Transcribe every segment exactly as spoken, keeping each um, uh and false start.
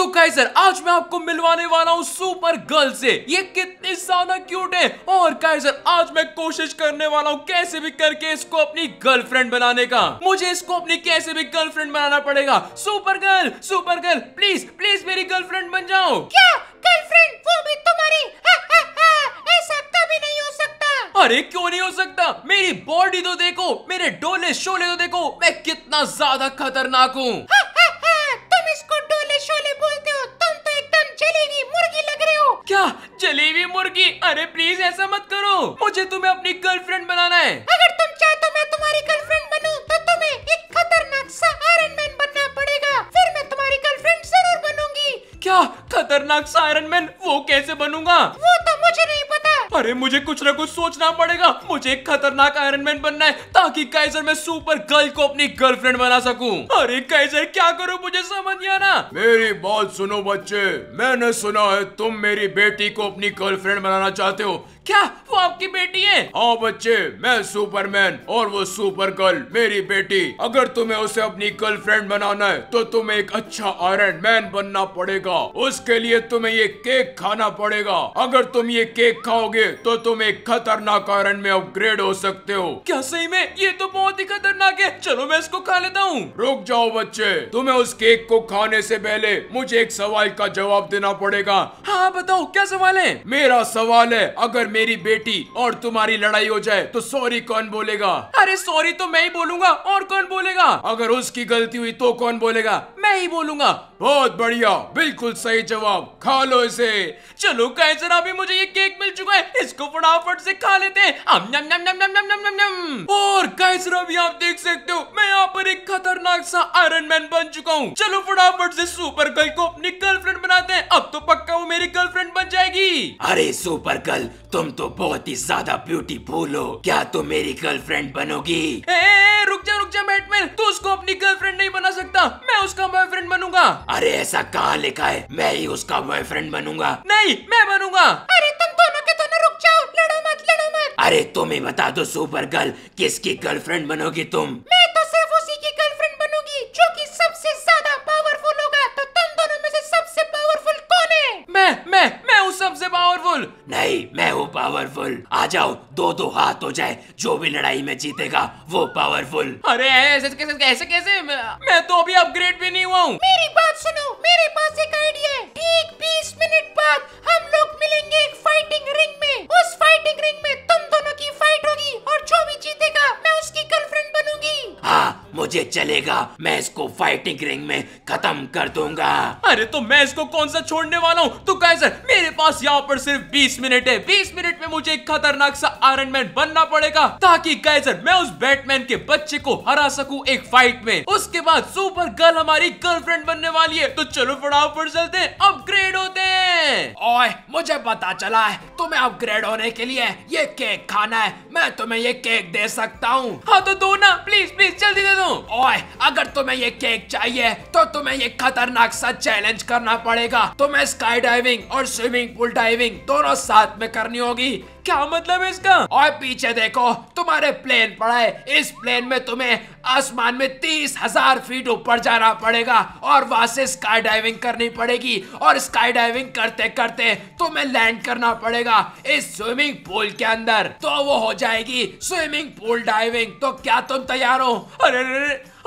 तो guys sir आज मैं आपको मिलवाने वाला हूँ सुपर गर्ल से। ये कितनी ज्यादा क्यूट है और गाइस सर आज मैं कोशिश करने वाला हूँ कैसे भी करके इसको अपनी गर्लफ्रेंड बनाने का। मुझे इसको अपनी कैसे भी गर्लफ्रेंड बनाना पड़ेगा। Super girl super girl please please मेरी गर्लफ्रेंड बन जाओ। क्या गर्लफ्रेंड, वो भी तुम्हारी? हा, हा, हा, ऐसा कभी नहीं हो सकता। अरे क्यों नहीं हो सकता, मेरी बॉडी तो देखो, मेरे डोले शोले तो देखो, मैं कितना ज्यादा खतरनाक हूँ। हाँ, हाँ, हाँ, तुम इसको डोले शोले बोलते हो, तुम तो एकदम जलेबी मुर्गी लग रहे हो। क्या जलेबी मुर्गी? अरे प्लीज ऐसा मत करो, मुझे तुम्हें अपनी गर्लफ्रेंड बनाना है। अगर तुम चाहते हो मैं तुम्हारी गर्लफ्रेंड बनूं तो तुम्हें एक खतरनाक सा आयरन मैन बनना पड़ेगा, फिर मैं तुम्हारी गर्लफ्रेंड जरूर बनूंगी। क्या खतरनाक सा आयरन मैन? वो कैसे बनूंगा? वो तो मुझे नहीं पता। अरे मुझे कुछ ना कुछ सोचना पड़ेगा। मुझे एक खतरनाक आयरन मैन बनना है ताकि काइजर मैं सुपर गर्ल को अपनी गर्लफ्रेंड बना सकूं। अरे काइजर क्या करूं, मुझे समझ नहीं आ रहा। मेरी बात सुनो बच्चे, मैंने सुना है तुम मेरी बेटी को अपनी गर्लफ्रेंड बनाना चाहते हो। क्या वो आपकी बेटी है? हाँ बच्चे, मैं सुपरमैन और वो सुपर गर्ल मेरी बेटी। अगर तुम्हें उसे अपनी गर्लफ्रेंड बनाना है तो तुम्हें एक अच्छा आयरन मैन बनना पड़ेगा। उसके लिए तुम्हें ये केक खाना पड़ेगा। अगर तुम ये केक खाओगे तो तुम एक खतरनाक आयरन में अपग्रेड हो सकते हो। क्या सही में? ये तो बहुत ही खतरनाक है, चलो मैं इसको खा लेता हूँ। रुक जाओ बच्चे, तुम्हें उस केक को खाने से पहले मुझे एक सवाल का जवाब देना पड़ेगा। हाँ बताओ, क्या सवाल है? मेरा सवाल है, अगर मेरी बेटी और तुम्हारी लड़ाई हो जाए तो सॉरी कौन बोलेगा? अरे सॉरी तो मैं ही बोलूंगा, और कौन बोलेगा? अगर उसकी गलती हुई तो कौन बोलेगा? मैं ही बोलूंगा। बहुत बढ़िया, बिल्कुल सही जवाब, खा लो इसे। चलो काइजर अभी मुझे ये केक मिल चुका है, इसको फटाफट से खा लेते हैं। नम नम नम नम नम नम नम। और काइजर अभी आप देख सकते हो मैं यहाँ पर एक खतरनाक सा आयरन मैन बन चुका हूँ। चलो फटाफट से सुपर गर्ल को अपनी गर्लफ्रेंड बनाते हैं, अब तो पक्का वो मेरी गर्लफ्रेंड बन जाएगी। अरे सुपर गर्ल, तुम तो बहुत ही ज्यादा ब्यूटीफुल हो, क्या तुम मेरी गर्लफ्रेंड बनोगी? ए, रुक जा रुक जा बैटमैन, तू उसको अपनी गर्लफ्रेंड नहीं बना सकता, मैं उसका बॉयफ्रेंड बनूंगा। अरे ऐसा कहाँ लिखा है, मैं ही उसका बॉयफ्रेंड बनूंगा। नहीं, मैं बनूंगा। अरे तुम दोनों के दोनों रुक जाओ, लड़ो मत लड़ो मत। अरे तुम ही बता दो सुपर गर्ल, किसकी गर्लफ्रेंड बनोगी तुम? मैं तो सिर्फ उसी की गर्लफ्रेंड बनूंगी जो कि सबसे ज्यादा पावरफुल होगा। तो तुम दोनों में से सबसे पावरफुल कौन है? मैं मैं मैं हूँ सबसे पावरफुल। नहीं, मैं हूँ पावरफुल। आ जाओ, दो दो हाथ हो जाए, जो भी लड़ाई में जीतेगा वो पावरफुल। अरे ऐसे कैसे कैसे कैसे मैं तो अभी अपग्रेड भी नहीं हुआ हूँ। मेरी बात सुनो, मेरे पास एक आइडिया है। ठीक बीस मिनट बाद हम लोग मिलेंगे एक फाइटिंग रिंग में। उस फाइटिंग रिंग में तुम दोनों की फाइट होगी और जो भी जीतेगा मैं उसकी गर्लफ्रेंड बनूंगी। हाँ मुझे चलेगा, मैं इसको फाइटिंग रिंग में खत्म कर दूंगा। अरे तो मैं इसको कौन सा छोड़ने वाला हूँ। तो काइजर मेरे पास यहाँ पर सिर्फ बीस मिनट है, बीस मिनट में मुझे एक खतरनाक सा आयरन मैन बनना पड़ेगा ताकि काइजर मैं उस बैटमैन के बच्चे को हरा सकूं एक फाइट में। उसके बाद सुपर गर्ल हमारी गर्लफ्रेंड बनने वाली है। तो चलो फटाफट चलते हैं, अपग्रेड होते हैं। ओए मुझे पता चला है तुम्हें अपग्रेड होने के लिए ये केक खाना है, मैं तुम्हें ये केक दे सकता हूँ। हाँ तो दो ना, प्लीज प्लीज जल्दी दे दो। ओए अगर तुम्हें ये केक चाहिए तो तुम्हें ये खतरनाक सा चैलेंज करना पड़ेगा। तुम्हें स्काई डाइविंग और स्विमिंग पूल डाइविंग दोनों साथ में करनी होगी। क्या मतलब है इसका? और पीछे देखो तुम्हारे प्लेन पड़ा है, इस प्लेन में तुम्हें आसमान में तीस हजार फीट ऊपर जाना पड़ेगा और वहां से स्काई डाइविंग करनी पड़ेगी और स्काई डाइविंग करते करते तुम्हें लैंड करना पड़ेगा इस स्विमिंग पूल के अंदर। तो वो हो जाएगी स्विमिंग पूल डाइविंग। तो क्या तुम तैयार हो? अरे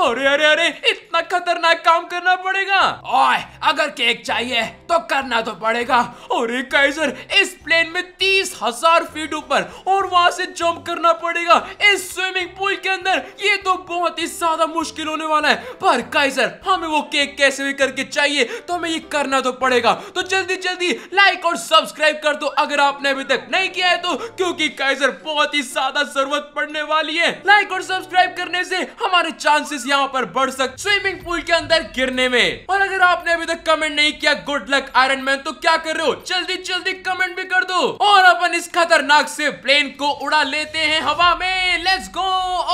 अरे अरे अरे इतना खतरनाक काम करना पड़ेगा। ओए अगर केक चाहिए तो करना तो पड़ेगा। अरे काइजर इस प्लेन में तीस हजार फीट ऊपर और वहां से जंप करना पड़ेगा इस स्विमिंग पूल के अंदर। ये तो बहुत ही ज्यादा मुश्किल होने वाला है, पर काइजर हमें वो केक कैसे भी करके चाहिए तो हमें ये करना तो पड़ेगा। तो जल्दी जल्दी लाइक और सब्सक्राइब कर दो अगर आपने अभी तक नहीं किया है तो, क्योंकि काइजर बहुत ही ज्यादा जरूरत पड़ने वाली है। लाइक और सब्सक्राइब करने से हमारे चांसेस यहाँ पर बढ़ सकते स्विमिंग पूल के अंदर गिरने में। और अगर आपने अभी तक कमेंट नहीं किया गुड लक आयरन मैन, तो क्या कर रहे हो, जल्दी जल्दी कमेंट भी कर दो। और अपन इस खतरनाक से प्लेन को उड़ा लेते हैं हवा में, लेट्स गो।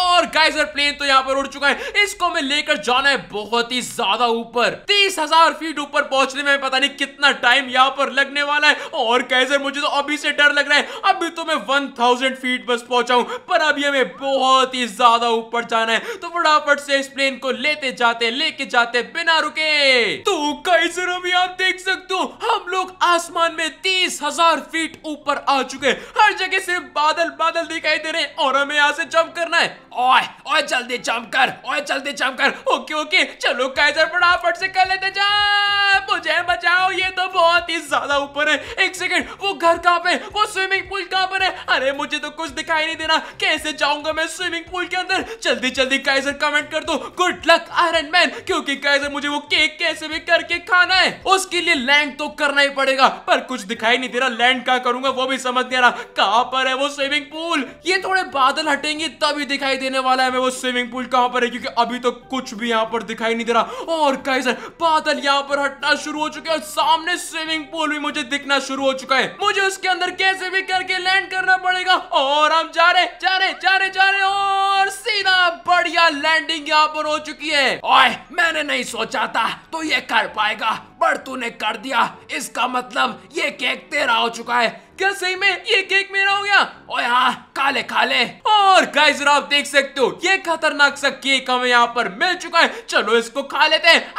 और गाइजर प्लेन तो यहाँ पर उड़ चुका है, इसको मैं लेकर जाना है बहुत ही ज्यादा ऊपर। तीस हजार फीट ऊपर पहुंचने में पता नहीं कितना टाइम यहाँ पर लगने वाला है। और गाइजर मुझे तो अभी से डर लग रहा है, अभी तो मैं वन थाउजेंड फीट बस पहुंचा हूं, पर अभी हमें बहुत ही ज्यादा ऊपर जाना है। तो फटाफट से इस प्लेन को लेते जाते लेके जाते बिना रुके। तो गाइस अभी आप देख सकते हो हम लोग आसमान में तीस हजार फीट ऊपर आ चुके। हर जगह सिर्फ बादल बादल दिखाई दे रहे हैं और हमें यहाँ से जंप करना है। ओए ओए जल्दी जंप कर, ओए जल्दी जंप कर। ओके ओके चलो गाइस फटाफट से कर लेते जंप। मुझे बचाओ, ये तो बहुत ही ज्यादा ऊपर है। एक सेकेंड, वो घर कहाँ पे, वो स्विमिंग पूल कहाँ पर है? अरे मुझे तो कुछ दिखाई नहीं दे रहा, कैसे जाऊंगा मैं स्विमिंग पूल के अंदर? जल्दी जल्दी गाइजर कमेंट कर दो गुड लक आयरन मैन, क्योंकि गाइजर मुझे वो केक कैसे भी करके खाना है। उसके लिए लैंड तो करना ही पड़ेगा, पर कुछ दिखाई नहीं दे रहा। लैंड क्या करूंगा वो भी समझ नहीं आ रहा। कहां पर है वो स्विमिंग पूल? ये थोड़े बादल हटेंगे तभी दिखाई देने वाला है हमें वो स्विमिंग पूल कहां पर है, क्योंकि अभी तो कुछ भी यहाँ पर दिखाई नहीं दे रहा। और गाइजर बादल यहाँ पर हटना शुरू हो चुके और सामने स्विमिंग पूल भी मुझे दिखना शुरू हो चुका है। मुझे उसके अंदर कैसे भी करके लैंड करना पड़ेगा और हम जा रहे जा रहे जा रहे जा रहे और सीधा बढ़िया लैंडिंग यहाँ पर हो चुकी है। ओए मैंने नहीं सोचा था तो ये कर पाएगा, पर तूने कर दिया। इसका मतलब ये केक तेरा हो चुका है। क्या सही में ये केक मेरा हो गया? ओए हाँ, काले काले। और गाइस आप देख सकते हो ये खतरनाक सा केक हमें यहाँ पर मिल चुका है। चलो इसको खा लेते हैं।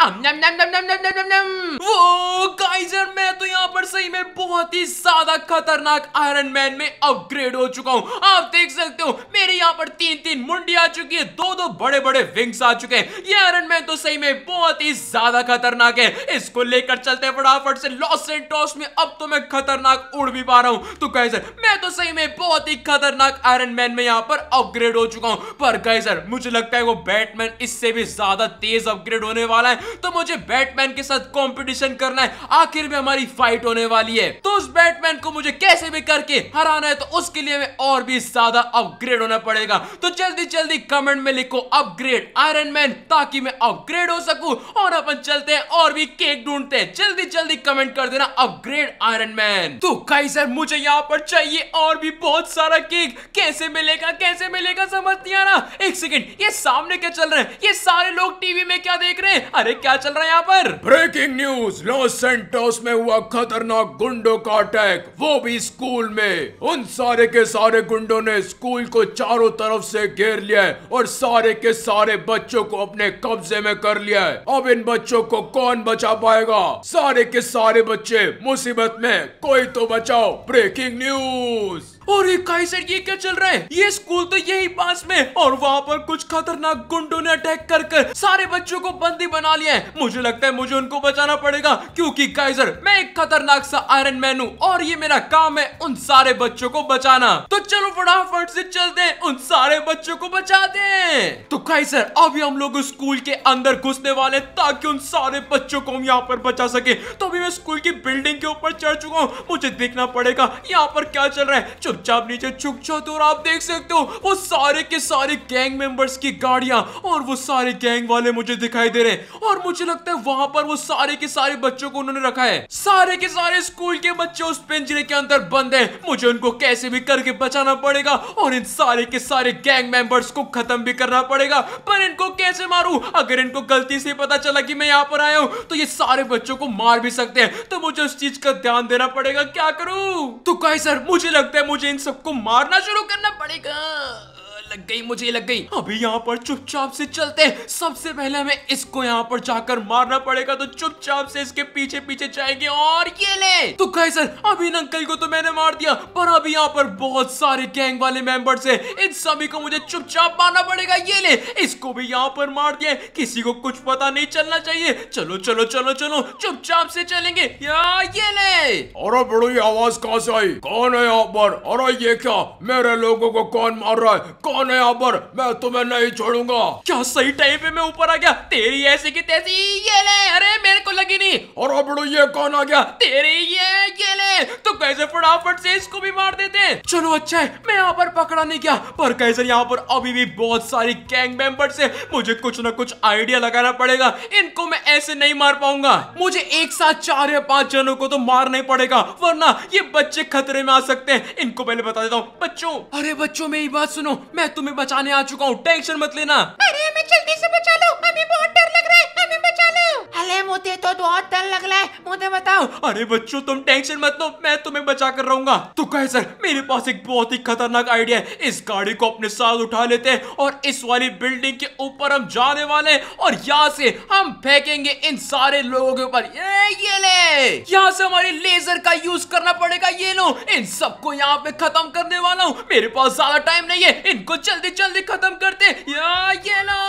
वो गाइस मैं तो यहाँ पर सही में बहुत ही ज्यादा खतरनाक आयरन मैन में अपग्रेड हो चुका हूँ। आप देख सकते हो मेरे यहाँ पर तीन तीन मुंडी आ चुकी है, दो दो बड़े बड़े विंग्स आ चुके हैं। ये आयरन मैन तो सही में बहुत ही ज्यादा खतरनाक है। इसको लेकर चलते हैं फटाफट से लॉस एंटोस में। अब तो मैं खतरनाक उड़ भी पा रहा हूं। तो गाइस मैं तो सही में बहुत ही खतरनाक आयरन मैन में यहां पर अपग्रेड हो चुका हूं। पर गाइस मुझे लगता है वो बैटमैन इससे भी ज्यादा तेज अपग्रेड होने वाला है, तो मुझे बैटमैन के साथ कंपटीशन करना है। आखिर में हमारी फाइट होने वाली है, तो उस बैटमैन को मुझे कैसे भी करके हराना है। तो उसके लिए मैं और भी ज्यादा अपग्रेड होना पड़ेगा। तो जल्दी जल्दी कमेंट में लिखो अपग्रेड आयरन मैन, ताकि मैं अपग्रेड हो सकूं। और अपन चलते हैं और भी केक ढूंढ, जल्दी जल्दी कमेंट कर देना अपग्रेड आयरन मैन। तो गाइस मुझे यहाँ पर चाहिए और भी बहुत सारा केक। कैसे मिलेगा कैसे मिलेगा समझ नहीं आ रहा। एक सेकंड, ये सामने क्या चल रहा है? ये सारे लोग टीवी में क्या देख रहे हैं? अरे क्या चल रहा है यहाँ पर? ब्रेकिंग न्यूज, लॉस सैंटोस में हुआ खतरनाक गुंडों का अटैक, वो भी स्कूल में। उन सारे के सारे गुंडों ने स्कूल को चारों तरफ से घेर लिया है और सारे के सारे बच्चों को अपने कब्जे में कर लिया है। अब इन बच्चों को कौन बचा पाएगा? सारे के सारे बच्चे मुसीबत में, कोई तो बचाओ। Breaking news. और ये काइसर ये क्या चल रहा है? ये स्कूल तो यही पास में, और वहाँ पर कुछ खतरनाक गुंडों ने अटैक कर कर सारे बच्चों को बंदी बना लिया है। मुझे लगता है मुझे उनको बचाना पड़ेगा, क्योंकि काइसर मैं एक खतरनाक सा आयरन मैन हूँ और ये मेरा काम है उन सारे बच्चों को बचाना। तो चलो फटाफट से चलते हैं, उन सारे बच्चों को बचाते हैं। तो काइसर अभी हम लोग स्कूल के अंदर घुसने वाले, ताकि उन सारे बच्चों को हम यहाँ पर बचा सके। तो अभी मैं स्कूल की बिल्डिंग के ऊपर चढ़ चुका हूँ। मुझे देखना पड़ेगा यहाँ पर क्या चल रहा है। चुपचाप नीचे छुप जाओ। तो आप देख सकते हो वो सारे के सारे गैंग मेंबर्स की गाड़ियां और वो सारे गैंग वाले मुझे दिखाई दे रहे हैं। और मुझे लगता है वहां पर वो सारे के सारे बच्चों को उन्होंने रखा है। सारे के सारे स्कूल के बच्चे उस पिंजरे के अंदर बंद हैं। मुझे उनको कैसे भी करके बचाना पड़ेगा और इन सारे के सारे गैंग मेंबर्स को खत्म भी करना पड़ेगा। पर इनको कैसे मारूं? अगर इनको गलती से पता चला कि मैं यहाँ पर आया हूँ तो ये सारे बच्चों को मार भी सकते हैं। तो मुझे उस चीज का ध्यान देना पड़ेगा। क्या करूं? तो कहीं सर मुझे लगता है मुझे इन सबको मारना शुरू करना पड़ेगा। लग गई, मुझे लग गई। अभी यहाँ पर चुपचाप से चलते हैं। सबसे पहले हमें इसको यहाँ पर जाकर मारना पड़ेगा। तो चुपचाप से इसके पीछे पीछे जाएंगे और ये ले। तो गाइस अभी इन अंकल को तो मैंने मार दिया, पर अभी यहाँ पर बहुत सारे गैंग वाले मेंबर्स हैं। इन सभी को मुझे चुपचाप मारना पड़ेगा। ये ले, इसको भी यहाँ पर मार दिया। किसी को कुछ पता नहीं चलना चाहिए। चलो चलो चलो चलो चुपचाप से चलेंगे। ये ले। अरे बड़ी आवाज कहाँ से आई? कौन है यहाँ पर? अरे ये क्या, मेरे लोगों को कौन मार रहा है? यहाँ पर मैं तुम्हें नहीं छोड़ूंगा। क्या सही टाइम पे मैं ऊपर आ गया? तेरी ऐसी की तैसी। ये ले। अरे मेरे को लगी नहीं। और अब बड़ो ये कौन आ गया? तेरी ये ये ले। तो कैसे फटाफट से इसको भी मार देते हैं। चलो अच्छा है मैं यहाँ पर पकड़ा नहीं गया, पर कैसे यहाँ पर अभी भी बहुत सारी गैंग मेंबर्स हैं। मुझे कुछ ना कुछ आइडिया लगाना पड़ेगा। इनको मैं ऐसे नहीं मार पाऊंगा। मुझे एक साथ चार या पांच जनों को तो मारना ही पड़ेगा, वरना ये बच्चे खतरे में आ सकते हैं। इनको पहले बता देता हूँ। बच्चों, अरे बच्चों मेरी बात सुनो, मैं तुम्हें बचाने आ चुका हूँ, टेंशन मत लेना। अरे हमें जल्दी से बचा लो, हमें बहुत डर लग रहा है, हमें बचा लो। अरे मुझे तो बहुत डर लग रहा है, मुझे बताओ। अरे बच्चों तुम टेंशन मत लो, मैं तुम्हें बचा कर रहूंगा। तो कहे सर, मेरे पास एक बहुत ही खतरनाक आइडिया है। इस गाड़ी को अपने साथ उठा लेते हैं और इस वाली बिल्डिंग के ऊपर हम जाने वाले हैं और यहाँ से हम फेंकेंगे इन सारे लोगों के ऊपर। ये, ये ले, यहाँ से हमारे लेजर का यूज करना पड़ेगा। ये लो, इन सबको यहाँ पे खत्म करने वाला हूँ। मेरे पास ज्यादा टाइम नहीं है, इनको जल्दी जल्दी खत्म करते। या, ये लो,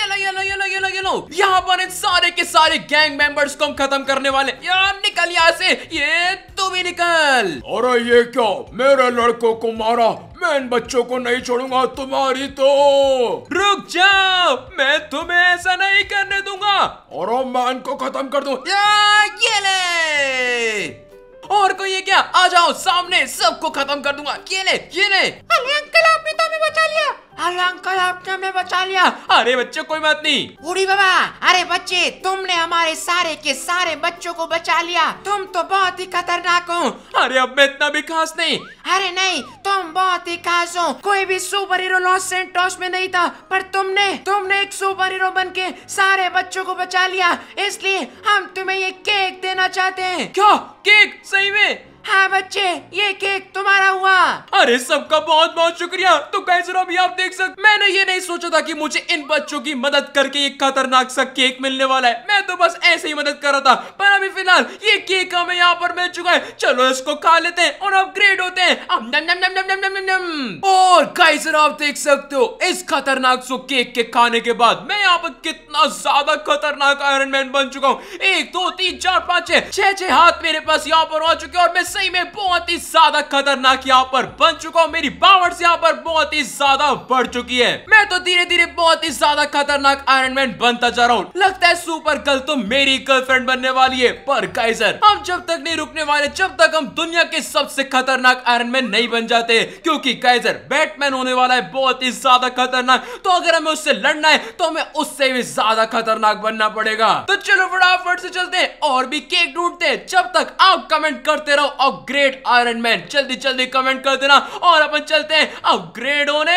ये लो, ये लो, ये लो, ये लो, ये लो। यहाँ पर इन सारे के सारे गैंग मेंबर्स को हम खत्म करने वाले। यार निकल यहाँ से, ये तू भी निकल। अरे ये क्या, मेरे लड़कों को मारा? मैं इन बच्चों को नहीं छोड़ूंगा, तुम्हारी तो। रुक जाओ, मैं तुम्हें ऐसा नहीं करने दूंगा। और मैं इनको खत्म कर दूं। यार ये ले, और कोई ये क्या, आ जाओ सामने, सबको खत्म कर दूंगा। ये ले, ये ले। अरे अंकल आपने तो हमें बचा लिया। अरे अंकल आपने हमें बचा लिया। अरे बच्चे कोई बात नहीं। उड़ी बाबा, अरे बच्चे तुमने हमारे सारे के सारे बच्चों को बचा लिया। तुम तो बहुत ही खतरनाक हो। अरे अब मैं इतना भी खास नहीं। अरे नहीं, तुम बहुत ही खास हो। कोई भी सुपर हीरो लॉस सैंटोस में नहीं था, पर तुमने तुमने एक सुपर हीरो बन के सारे बच्चों को बचा लिया। इसलिए हम तुम्हें ये केक देना चाहते हैं। क्या केक? सही में? हाँ बच्चे, ये केक तुम्हारा हुआ। अरे सबका बहुत बहुत शुक्रिया। तो गाइस अभी आप देख सकते, मैंने ये नहीं सोचा था कि मुझे इन बच्चों की मदद करके ये खतरनाक सा केक मिलने वाला है। मैं तो बस ऐसे ही मदद कर रहा था, पर अभी फिलहाल ये केक हमें यहाँ पर मिल चुका है। चलो इसको खा लेते हैं और अपग्रेड होते हैं। अब नम नम नम नम नम नम। और गाइस आप देख सकते हो, इस खतरनाक सो केक के खाने के बाद मैं यहाँ पर कितना ज्यादा खतरनाक आयरन मैन बन चुका हूँ। एक दो तीन चार पाँच छह छह हाथ मेरे पास यहाँ पर हो चुके और मैं सही में बहुत ही ज्यादा खतरनाक यहाँ पर बन चुका हूँ। मेरी पावर यहाँ पर बहुत ही ज्यादा बढ़ चुकी है। मैं तो धीरे धीरे बहुत ही ज्यादा खतरनाक आयरन मैन बनता जा रहा हूँ। लगता है सुपर गर्ल तो मेरी गर्लफ्रेंड बनने वाली है। पर गाइजर हम जब तक नहीं रुकने वाले जब तक हम दुनिया के सबसे खतरनाक आयरन मैन नहीं बन जाते, क्योंकि गाइजर बैटमैन होने वाला है बहुत ही ज्यादा खतरनाक। तो अगर हमें उससे लड़ना है तो हमें उससे भी ज्यादा खतरनाक बनना पड़ेगा। तो चलो फटाफट से चलते हैं और भी केक ढूंढते हैं। जब तक आप कमेंट करते रहो अपग्रेड आयरन मैन, जल्दी जल्दी कमेंट कर देना और अपन चलते हैं अपग्रेड होने।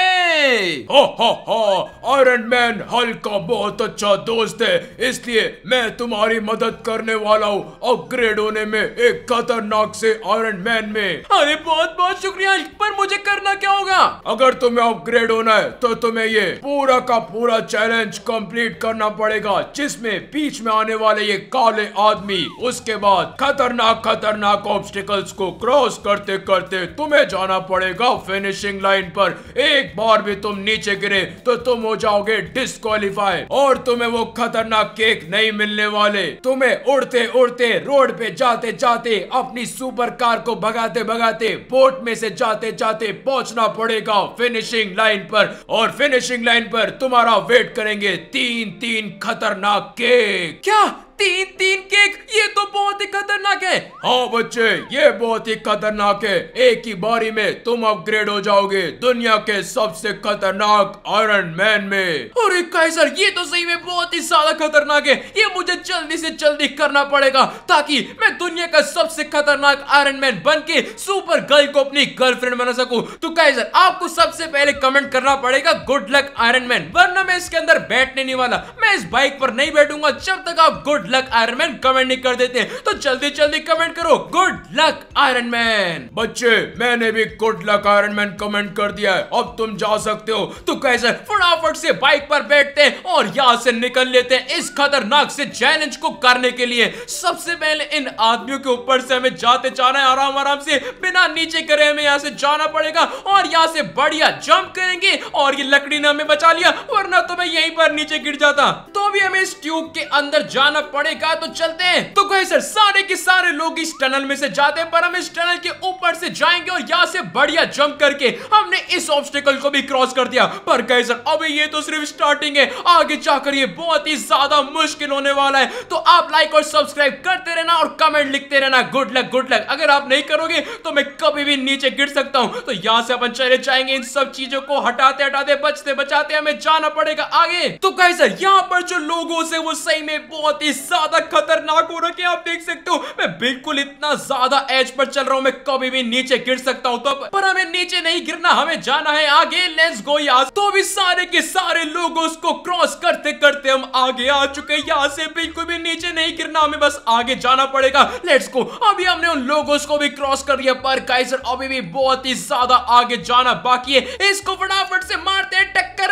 हो हो हो, आयरन मैन हल्क का बहुत अच्छा दोस्त है, इसलिए मैं तुम्हारी मदद करने वाला हूँ अपग्रेड होने में एक खतरनाक से आयरन मैन में। अरे बहुत बहुत शुक्रिया, पर मुझे करना क्या होगा? अगर तुम्हें अपग्रेड होना है तो तुम्हें ये पूरा का पूरा चैलेंज कंप्लीट करना पड़ेगा, जिसमें बीच में आने वाले ये काले आदमी, उसके बाद खतरनाक खतरनाक ऑब्स्टिकल को क्रॉस करते करते तुम्हें जाना पड़ेगा फिनिशिंग लाइन पर। एक बार भी तुम नीचे गिरे तो तुम हो जाओगे डिस्क्वालीफाई और तुम्हें वो खतरनाक केक नहीं मिलने वाले। तुम्हें उड़ते उड़ते रोड पे जाते जाते अपनी सुपर कार को भगाते भगाते बोट में से जाते जाते पहुंचना पड़ेगा फिनिशिंग लाइन पर, और फिनिशिंग लाइन पर तुम्हारा वेट करेंगे तीन तीन खतरनाक केक। क्या तीन तीन केक? ये तो बहुत ही खतरनाक है। हाँ बच्चे, ये बहुत ही खतरनाक है। एक ही बारी में तुम अपग्रेड हो जाओगे दुनिया के सबसे खतरनाक आयरन मैन में। अरे काइजर, ये तो सही में बहुत ही ज्यादा खतरनाक है। ये मुझे जल्दी से जल्दी करना पड़ेगा ताकि मैं दुनिया का सबसे खतरनाक आयरन मैन बन के सुपर गर्ल को अपनी गर्लफ्रेंड बना सकूं। तो काइजर आपको सबसे पहले कमेंट करना पड़ेगा गुड लक आयरन मैन, वरना मैं इसके अंदर बैठने नहीं वाला। मैं इस बाइक पर नहीं बैठूंगा जब तक आप good luck iron man comment नहीं कर देते। तो जल्दी जल्दी कमेंट करो गुड लक आयरन मैन। बच्चे मैंने भी good luck iron man comment कर दिया है, अब तुम जा सकते हो। तो कैसे फटाफट से बाइक पर बैठते हैं और यहाँ से निकल लेते हैं इस खतरनाक से चैलेंज को करने के लिए। सबसे पहले इन आदमियों के ऊपर से हमें जाते जाना है, आराम आराम से बिना नीचे करे हमें यहाँ से जाना पड़ेगा और यहाँ से बढ़िया जंप करेंगे। और ये लकड़ी ने हमें बचा लिया, वरना तो मैं यहीं पर नीचे गिर जाता। तो भी हमें इस ट्यूब के अंदर जाना पड़ेगा, तो चलते हैं। तो गाइस सारे के सारे लोग इस टनल में से जाते हैं, पर हम इस टनल के ऊपर से जाएंगे और यहाँ से बढ़िया जंप करके हमने इस ऑब्स्टेकल को भी क्रॉस कर दिया। पर गाइस अभी ये तो सिर्फ स्टार्टिंग है, आगे जाकर ये बहुत ही ज्यादा मुश्किल होने वाला है। तो आप लाइक और सब्सक्राइब करते रहना और कमेंट लिखते रहना गुड लक गुड लक। अगर आप नहीं करोगे तो मैं कभी भी नीचे गिर सकता हूँ। तो यहाँ से अपन चले जाएंगे, इन सब चीजों को हटाते हटाते बचते बचाते हमें जाना पड़ेगा आगे। तो गाइस यहाँ पर जो लोगों से वो सही में बहुत ही ज्यादा खतरनाक हो रखे हैं। आप देख सकते हो मैं बिल्कुल इतना ज्यादा एज पर चल रहा हूँ, मैं कभी भी नीचे गिर सकता हूँ। तो पर हमें नीचे नहीं गिरना, हमें जाना है आगे। लेट्स गो यार। तो भी सारे के सारे लोग उसको क्रॉस करते करते हम आगे आ चुके हैं। यहाँ से बिल्कुल भी नीचे नहीं गिरना, हमें बस आगे जाना पड़ेगा। Let's go. अभी हमने उन लोगों को भी क्रॉस कर लिया, पर गाइस अभी भी बहुत ही ज्यादा आगे जाना बाकी है। इसको फटाफट से मारते हैं टक्कर।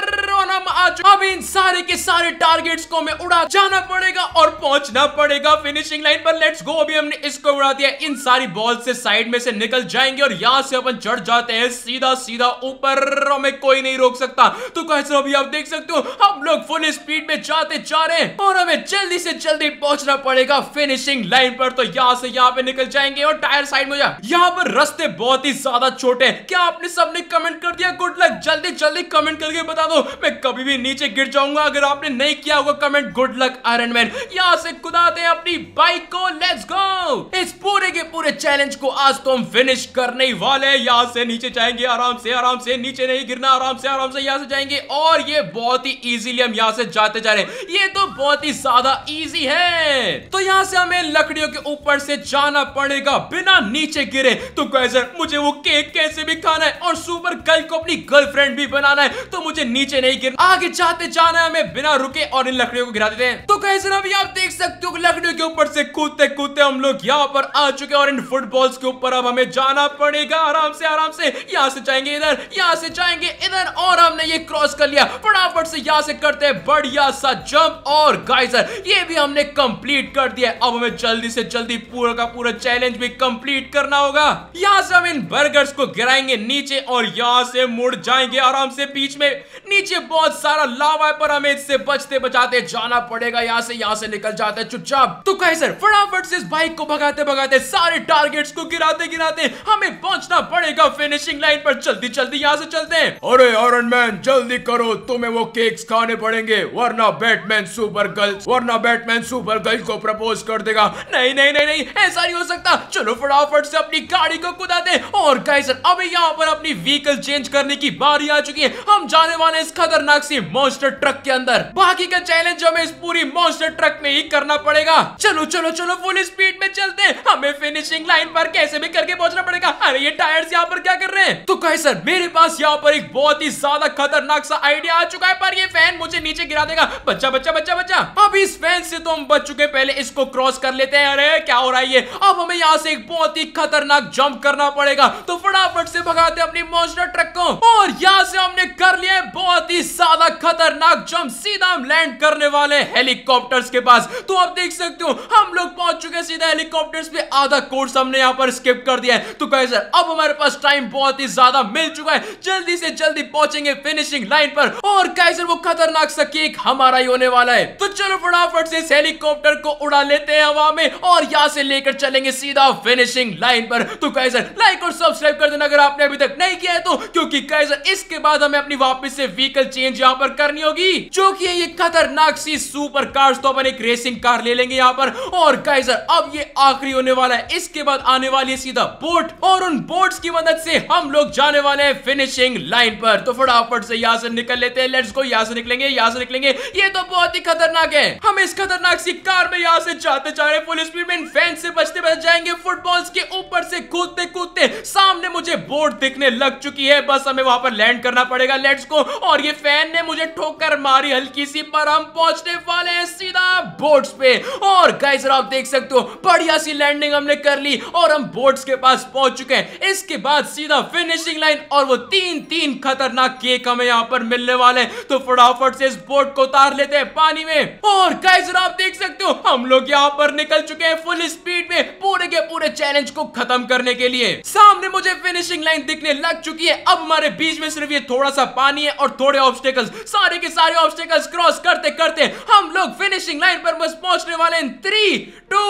हम आ चुके हैं, अब इन सारे के सारे टारगेट्स को हमें उड़ा जाना पड़ेगा और पहुंचना पड़ेगा फिनिशिंग लाइन पर। Let's go. अभी हमने इसको उड़ा दिया, इन सारी बॉल से साइड में से निकल जाएंगे और यहाँ से अपन चढ़ जाते हैं सीधा सीधा ऊपर। हमें कोई नहीं रोक सकता। तो कैसे अभी आप देख सकते हो हम लोग फुल स्पीड में जाते जा रहे हैं और हमें जल्दी से जल्दी पहुंचना पड़ेगा फिनिशिंग लाइन पर। तो यहाँ से यहाँ पे निकल जाएंगे और टायर साइड में जा। यहाँ पर रास्ते बहुत ही ज्यादा छोटे हैं। क्या आपने सबने कमेंट कर दिया? Good luck. जल्दी जल्दी कमेंट करके बता दो, मैं कभी भी नीचे गिर जाऊंगा। अगर आपने नहीं किया होगा comment, good luck iron man. यहाँ से कुदाते हैं अपनी बाइक को। Let's go. इस पूरे के पूरे चैलेंज को आज तो हम फिनिश करने वाले हैं। यहाँ से नीचे जाएंगे आराम से, आराम से नीचे नहीं गिरना, आराम से आराम से यहाँ से जाएंगे। और ये बहुत ही इजीली हम यहाँ से जाते जा रहे हैं। ये तो बहुत ही ज्यादा इजी है। तो यहाँ से हमें लकड़ियों के ऊपर से जाना पड़ेगा बिना नीचे गिरे। तो कैसे मुझे वो केक कैसे भी खाना है और सुपर गर्ल को अपनी गर्लफ्रेंड भी बनाना है। तो मुझे नीचे नहीं गिरना, आगे जाते जाना है हमें बिना रुके और इन लकड़ियों को गिरा देते हैं। तो कैसे अभी आप देख सकते हो लकड़ियों के ऊपर से कूदते कूदते हम लोग यहाँ पर आ चुके हैं और इन फुटबॉल्स के ऊपर अब हमें जाना पड़ेगा आराम से आराम से। यहाँ से जाएंगे इधर, यहाँ से जाएंगे इधर और हमने ये क्रॉस कर लिया। फटाफट से यहाँ से करते हैं बढ़िया सा जंप और गाइस ये भी हमने कंप्लीट कर दिया। अब हमें जल्दी से जल्दी पूरा का पूरा चैलेंज भी कंप्लीट करना होगा। यहाँ से हम इन बर्गर्स को गिराएंगे नीचे और यहाँ से मुड़ जाएंगे आराम से बीच में। नीचे बहुत सारा लावा है पर हमें इससे बचते बचाते जाना पड़ेगा। यहाँ से यहाँ से निकल जाते हैं चुपचाप। तो कैसे फटाफट से इस बाइक को भगाते भगाते सारे टारगेट्स को गिराते गिराते हमें पहुंचना पड़ेगा फिनिशिंग लाइन पर। जल्दी जल्दी यहाँ से चलते हैं। अरे आयरन मैन जल्दी करो, तुम्हें वो केक्स खाने पड़ेंगे वरना बैटमैन सुपर गर्ल वरना बैटमैन सुपर गर्ल को प्रपोज कर देगा। नहीं नहीं नहीं नहीं ऐसा नहीं हो सकता। चलो फटाफट से अपनी गाड़ी को कुदाते और कैसे अभी यहाँ पर अपनी व्हीकल चेंज करने की बारी आ चुकी है। हम जाने वाले इस खतरनाक सी मॉन्स्टर ट्रक के अंदर। बाकी का चैलेंज हमें इस पूरी मॉन्स्टर ट्रक में ही करना पड़ेगा। चलो चलो चलो फुल स्पीड में चलते हैं, हमें फिनिशिंग लाइन पर कैसे भी करके पहुंचना पड़ेगा। अरे ये टायर्स यहाँ पर क्या कर रहे हैं? तो कैसर मेरे पास यहाँ पर एक बहुत ही ज्यादा खतरनाक सा आइडिया आ चुका है, पर ये फैन मुझे नीचे गिरा देगा। बच्चा बच्चा बच्चा बच्चा अब इस फैन से तो हम बच चुके, पहले इसको क्रॉस कर लेते हैं। अरे क्या हो रहा है ये? अब हमें यहाँ से एक बहुत ही खतरनाक जंप करना पड़ेगा। तो फटाफट से भगाते अपनी मॉन्स्टर ट्रक को और यहाँ से हमने कर लिया बहुत ही ज्यादा खतरनाक जंप। सीधा हम लैंड करने वाले हेलीकॉप्टर्स के पास। तो आप देख सकते हो हम लोग पहुंच चुके हैं सीधा हेलीकॉप्टर्स पे। आधा कोर्स हमने यहाँ पर स्किप कर दिया है। तो गाइस अब हमारे पास टाइम बहुत ही ज्यादा मिल चुका है, जल्दी से जल्दी पहुंचेंगे फिनिशिंग लाइन पर और गाइस वो खतरनाक सा केक हमारा ही होने वाला है। तो चलो फटाफट से इस हेलीकॉप्टर को उड़ा लेते हैं हवा में और यहाँ से लेकर चलेंगे सीधा फिनिशिंग लाइन पर। तो गाइस लाइक और सब्सक्राइब कर देना अगर आपने अभी तक नहीं किया है तो, क्योंकि गाइस इसके बाद हमें अपनी वापस से व्हीकल चेंज यहाँ पर करनी होगी जो कि ये खतरनाक सी सुपर कार्स। तो अपन एक रेसिंग कार ले लेंगे यहाँ पर और गाइस अब ये आखिरी होने वाला है। इसके बाद आने वाली है सीधा बोट और उन बोट्स की मदद से हम लोग जाने वाले हैं फिनिशिंग लाइन पर। तो फटाफट से यहाँ से निकल लेते हैं। Let's go. यहाँ से निकलेंगे, यहाँ से निकलेंगे। ये तो बहुत ही खतरनाक है। हम इस खतरनाक सी कार में यहाँ से जाते जा रहे हैं फुल स्पीड में। इन फैन से बचते बच जाएंगे। फुटबॉल्स के ऊपर से कूदते कूदते सामने मुझे बोट दिखने लग चुकी है, बस हमें वहां पर लैंड करना पड़ेगा। Let's go. और ये फैन ने मुझे ठोकर मारी हल्की सी, पर हम पहुंचने वाले हैं सीधा बोट्स पे। और गाइस आप देख सकते हो बढ़िया सी लैंडिंग हमने कर ली और हम बोट्स के पास पहुंच चुके हैं। इसके बाद सीधा फिनिशिंग लाइन और वो तीन तीन खतरनाक केक हमें यहाँ पर मिलने वाले हैं। तो फटाफट से इस बोट को उतार लेते हैं पानी में और गाइस आप देख सकते हो हम लोग यहाँ पर निकल चुके हैं फुल स्पीड में पूरे के पूरे चैलेंज को खत्म करने के लिए। सामने मुझे फिनिशिंग लाइन दिखने लग चुकी है। अब हमारे बीच में सिर्फ ये थोड़ा सा पानी है और थोड़े ऑब्स्टेकल्स। सारे के सारे ऑब्स्टेकल्स क्रॉस करते करते हम लोग फिनिशिंग लाइन पर बस पहुंचने वाले हैं। थ्री टू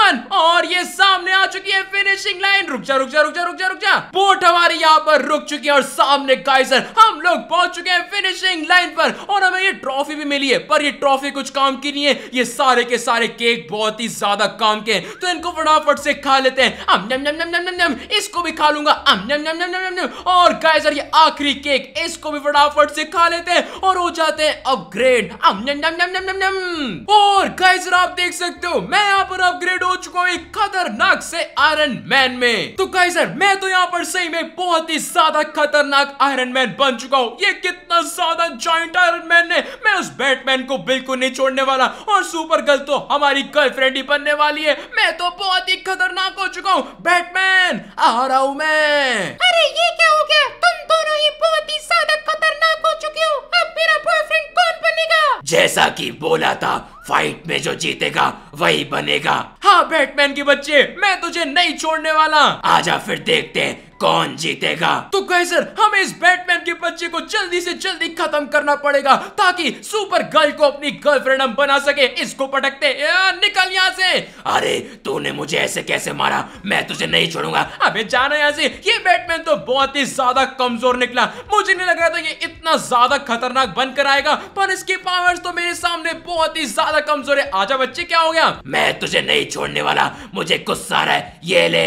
वन और ये सामने आ चुकी है फिनिशिंग लाइन। रुक जा रुक जा रुक जा रुक जा रुक जा। बोट हमारी यहाँ पर रुक चुकी है और सामने गाइसर हम लोग पहुंच चुके हैं फिनिशिंग लाइन पर और हमें ये ट्रॉफी भी मिली है, पर ये ट्रॉफी कुछ काम की नहीं है। ये सारे के सारे केक बहुत ही ज्यादा काम के हैं, तो इनको फटाफट से खा लेते हैं। इसको भी खा लूंगा। अम, न्यम, न्यम, न्यम, न्यम, न्यम। और गाइस यार ये आखिरी केक, इसको भी फटाफट से खा लेते हैं और हो जाते हैं अपग्रेड। अम, न्यम, न्यम, न्यम, न्यम, न्यम। और गाइस यार आप देख सकते हो मैं यहाँ पर अपग्रेड हो चुका हूँ एक खतरनाक से आयरन मैन में। तो गाइस यार मैं तो यहाँ पर सही में बहुत ही ज्यादा खतरनाक आयरन मैन बन चुका हूँ। ये कितना ज्यादा जॉइंट आयरन मैन है, मैं उस बैटमैन को बिल्कुल नहीं छोड़ने वाला। और सुपर गर्ल तो हमारी गर्लफ्रेंड ही बनने वाली है। मैं तो बहुत ही खतरनाक हो चुका हूँ। बैटमैन आ रहा हूँ मैं। अरे ये क्या हो गया, तुम दोनों ही बहुत ही ज्यादा खतरनाक हो चुके हो। अब मेरा बॉयफ्रेंड कौन बनेगा? जैसा कि बोला था, फाइट में जो जीतेगा वही बनेगा। हाँ बैटमैन के बच्चे, मैं तुझे नहीं छोड़ने वाला। आजा फिर देखते हैं कौन जीतेगा। तो गाइस यार हमें इस बैटमैन के बच्चे को जल्दी से जल्दी खत्म करना पड़ेगा ताकि सुपर गर्ल को अपनी गर्लफ्रेंड हम बना सके। इसको पटकते, निकल यहाँ से। अरे तूने मुझे ऐसे कैसे मारा, मैं तुझे नहीं छोड़ूंगा। अबे जाना यहाँ से। ये बैटमैन तो बहुत ही ज्यादा कमजोर निकला, मुझे नहीं लग रहा था ये इतना ज्यादा खतरनाक बनकर आएगा, पर इसकी पावर्स तो मेरे सामने बहुत ही ज्यादा कमजोर है। आजा बच्चे, क्या हो गया? मैं तुझे नहीं छोड़ने वाला, मुझे गुस्सा आ रहा है, ये ले।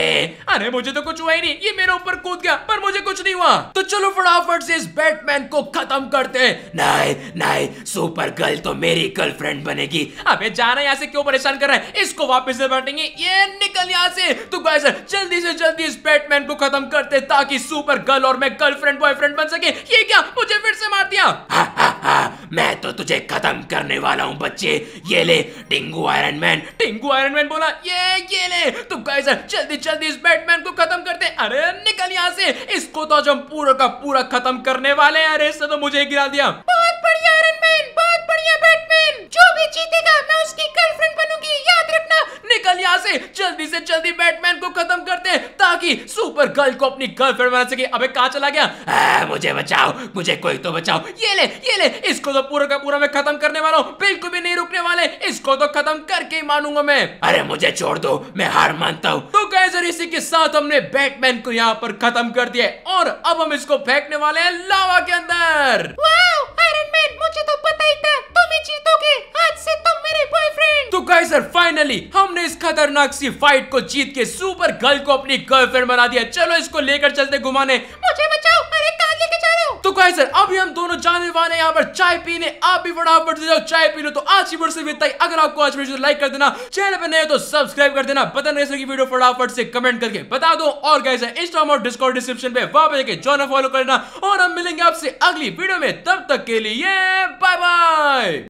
अरे मुझे तो कुछ हुआ ही नहीं, ये मेरे पर कूद गया पर मुझे कुछ नहीं हुआ। तो चलो फटाफट से इस बैटमैन को खत्म करते हैं। नहीं नहीं, सुपर गर्ल तो मेरी गर्लफ्रेंड बनेगी। अबे जाना यहाँ से, क्यों परेशान कर रहा है, इसको वापस से बैठेंगे। ये निकल यहाँ से। तो गाइस जल्दी से जल्दी इस बैटमैन को खत्म करते ताकि सुपर गर्ल और मैं गर्लफ्रेंड बॉयफ्रेंड बन सके। ये क्या, मुझे फिर से मार दिया। हा, हा, हा, मैं तो तुझे खत्म करने वाला हूँ बच्चे, ये ले। टिंगू आयरन मैन, टिंगू आयरन मैन बोला, ये ये ले। तो गाइस जल्दी जल्दी इस बैटमैन को खत्म करते। अरे निकल यहाँ से, इसको तो हम पूरा का पूरा खत्म करने वाले हैं। अरे इसने तो मुझे गिरा दिया। बहुत बढ़िया आयरन मैन, बहुत बढ़िया बैटमैन। जो भी जीतेगा मैं उसकी गर्लफ्रेंड बनूंगी, याद रखना। निकल यहाँ से, जल्दी से जल्दी बैटमैन को खत्म करते हैं ताकि सुपर गर्ल को अपनी गर्लफ्रेंड बना सके। अबे कहाँ चला गया? आ, मुझे बचाओ, मुझे कोई तो बचाओ। ये ले ये ले, इसको तो पूरा का पूरा मैं खत्म करने वाला हूँ, बिल्कुल भी नहीं रुकने वाले। इसको तो खत्म करके ही मानूंगा मैं। अरे मुझे छोड़ दो, मैं हार मानता हूँ। तो गाइस इसी के साथ हमने बैटमैन को यहाँ पर खत्म कर दिया और अब हम इसको फेंकने वाले हैं लावा के अंदर। वाव आयरन मैन, मुझे तो पता ही था तुम ही जीतोगे, आज से तुम मेरे बॉयफ्रेंड। तो गाइस यार फाइनली हमने इस खतरनाक सी फाइट को जीत के सुपर गर्ल को अपनी गर्लफ्रेंड बना दिया। चलो इसको लेकर चलते घुमाने। मुझे बचाओ, अरे कहाँ लेके जा रहे हो? तो गाइस यार अभी हम दोनों जाने वाले यहाँ पर चाय पीने। आप भी फटाफट से जाओ चाय पी लो। तो आज की वीडियो इतना ही। अगर आपको आज वीडियो लाइक कर देना, चैनल पर नए हो तो सब्सक्राइब कर देना, बता नहीं सकी वीडियो फटाफट से कमेंट करके बता दो। और गाइस यार इंस्टाग्राम और डिस्कॉर्ड डिस्क्रिप्शन पे वहां पे जाना, फॉलो करना। और हम मिलेंगे आपसे अगली वीडियो में, तब तक के लिए बाय बाय।